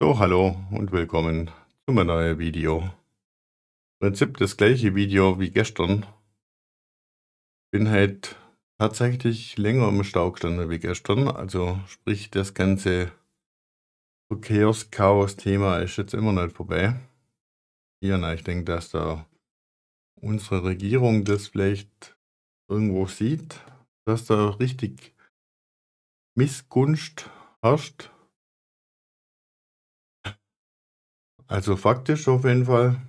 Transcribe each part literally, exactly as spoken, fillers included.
So, hallo und willkommen zu meinem neuen Video. Im Prinzip das gleiche Video wie gestern. Bin halt tatsächlich länger im Stau gestanden wie gestern. Also sprich, das ganze Verkehrschaos-Thema ist jetzt immer nicht vorbei. Hier, na, ich denke, dass da unsere Regierung das vielleicht irgendwo sieht, dass da richtig Missgunst herrscht. Also faktisch auf jeden Fall,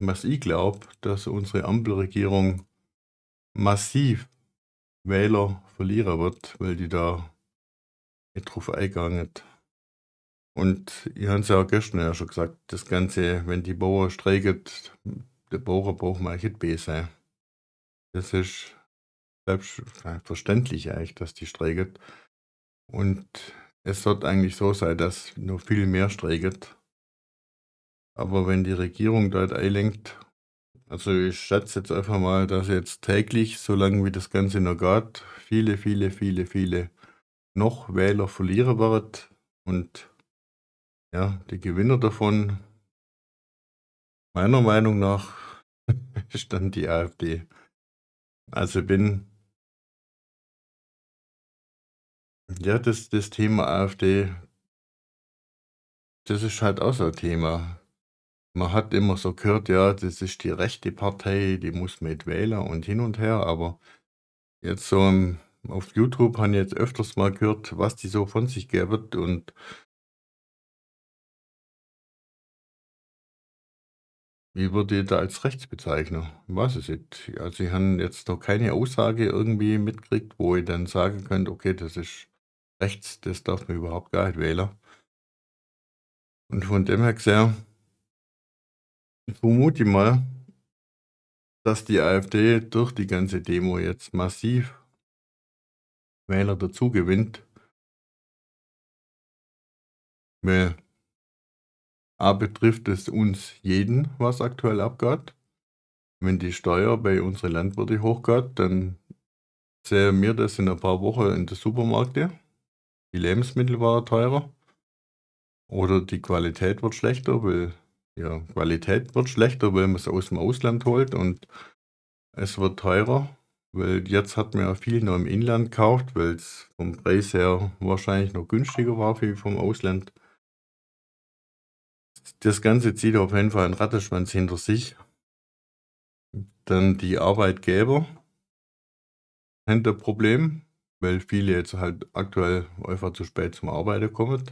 was ich glaube, dass unsere Ampelregierung massiv Wähler verlieren wird, weil die da nicht drauf eingegangen ist. Und ich habe es ja auch gestern ja schon gesagt, das Ganze, wenn die Bauern streiken, der Bauer braucht man nicht B sein. Das ist selbstverständlich eigentlich, dass die streiken. Und es sollte eigentlich so sein, dass noch viel mehr streiket. Aber wenn die Regierung dort einlenkt, also ich schätze jetzt einfach mal, dass jetzt täglich, solange wie das Ganze noch geht, viele, viele, viele, viele noch Wähler verlieren wird. Und ja, die Gewinner davon, meiner Meinung nach, ist dann die AfD. Also bin... Ja, das, das Thema AfD, das ist halt auch so ein Thema. Man hat immer so gehört, ja, das ist die rechte Partei, die muss mit Wähler und hin und her, aber jetzt so um, auf YouTube habe ich jetzt öfters mal gehört, was die so von sich geben und wie würde ich da als rechts bezeichnen? Ich weiß es nicht. Also ich habe jetzt noch keine Aussage irgendwie mitgekriegt, wo ich dann sagen könnte, okay, das ist rechts, das darf man überhaupt gar nicht wählen. Und von dem her gesehen, vermute ich mal, dass die AfD durch die ganze Demo jetzt massiv Wähler dazu gewinnt. Weil A betrifft es uns jeden, was aktuell abgeht. Wenn die Steuer bei unseren Landwirten hochgeht, dann sehen wir das in ein paar Wochen in den Supermärkten. Die Lebensmittel waren teurer. Oder die Qualität wird schlechter, weil ja, Qualität wird schlechter, weil man es aus dem Ausland holt und es wird teurer, weil jetzt hat man ja viel noch im Inland gekauft, weil es vom Preis her wahrscheinlich noch günstiger war wie vom Ausland. Das Ganze zieht auf jeden Fall einen Rattenschwanz hinter sich. Dann die Arbeitgeber haben ein Problem, weil viele jetzt halt aktuell einfach zu spät zum Arbeiten kommen.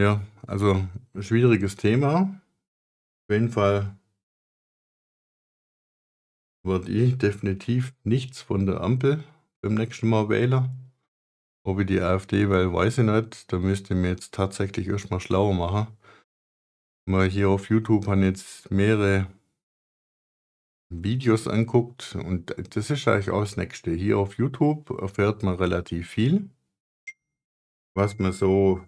Ja, also schwieriges Thema. Auf jeden Fall werde ich definitiv nichts von der Ampel beim nächsten Mal wählen. Ob ich die AfD wähle, weiß ich nicht. Da müsste ich mir jetzt tatsächlich erstmal schlauer machen. Mal hier auf YouTube haben jetzt mehrere Videos anguckt und das ist eigentlich auch das Nächste. Hier auf YouTube erfährt man relativ viel, was man so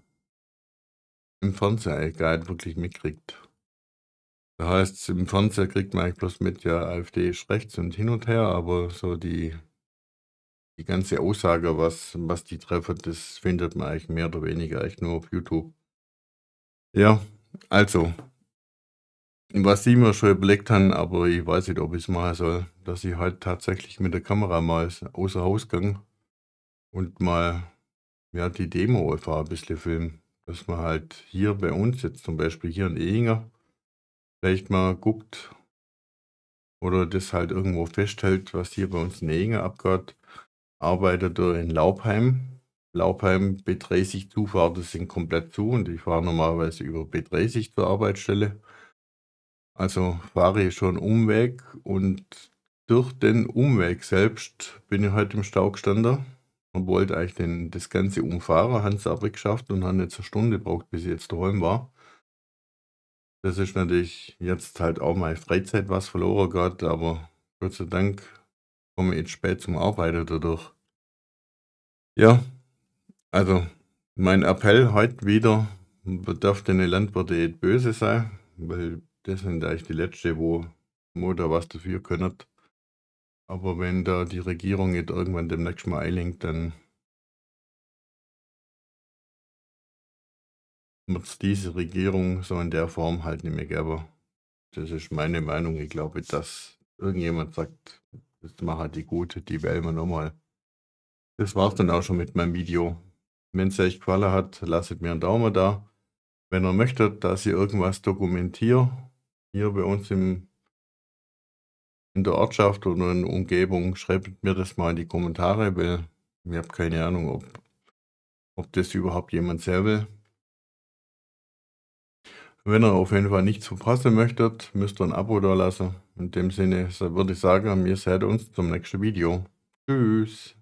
im Fernseher gar nicht wirklich mitkriegt. Das heißt, im Fernseher kriegt man eigentlich bloß mit, ja, AfD ist rechts und hin und her, aber so die Die ganze Aussage, was, was die treffen, das findet man eigentlich mehr oder weniger eigentlich nur auf YouTube. Ja, also, was ich mir schon überlegt habe, aber ich weiß nicht, ob ich es machen soll, dass ich halt tatsächlich mit der Kamera mal außer Haus gehe und mal ja, die Demo einfach ein bisschen filmen. Dass man halt hier bei uns, jetzt zum Beispiel hier in Ehinger, vielleicht mal guckt oder das halt irgendwo festhält, was hier bei uns in Ehinger abgeht. Arbeitet er in Laupheim. Laupheim B dreißig Zufahrten sind komplett zu und ich fahre normalerweise über B dreißig zur Arbeitsstelle. Also fahre ich schon Umweg und durch den Umweg selbst bin ich heute im Stau gestanden. Man wollte eigentlich den, das Ganze umfahren, haben es aber geschafft und haben jetzt eine Stunde gebraucht, bis ich jetzt daheim war. Das ist natürlich jetzt halt auch meine Freizeit, was verloren geht, aber Gott sei Dank komme jetzt spät zum Arbeiten dadurch. Ja, also mein Appell heute wieder, man darf den Landwirte nicht böse sein, weil das sind eigentlich die Letzte, wo, wo da was dafür können. Aber wenn da die Regierung jetzt irgendwann demnächst mal einlenkt, dann wird es diese Regierung so in der Form halt nicht mehr geben. Das ist meine Meinung. Ich glaube, dass irgendjemand sagt, das machen die gute, die wählen wir nochmal. Das war's dann auch schon mit meinem Video. Wenn es euch gefallen hat, lasst mir einen Daumen da. Wenn ihr möchtet, dass ich irgendwas dokumentiere, hier bei uns im, in der Ortschaft oder in der Umgebung, schreibt mir das mal in die Kommentare, weil ich habe keine Ahnung, ob, ob das überhaupt jemand sehr will. Wenn ihr auf jeden Fall nichts verpassen möchtet, müsst ihr ein Abo da lassen. In dem Sinne würde ich sagen, wir sehen uns zum nächsten Video. Tschüss!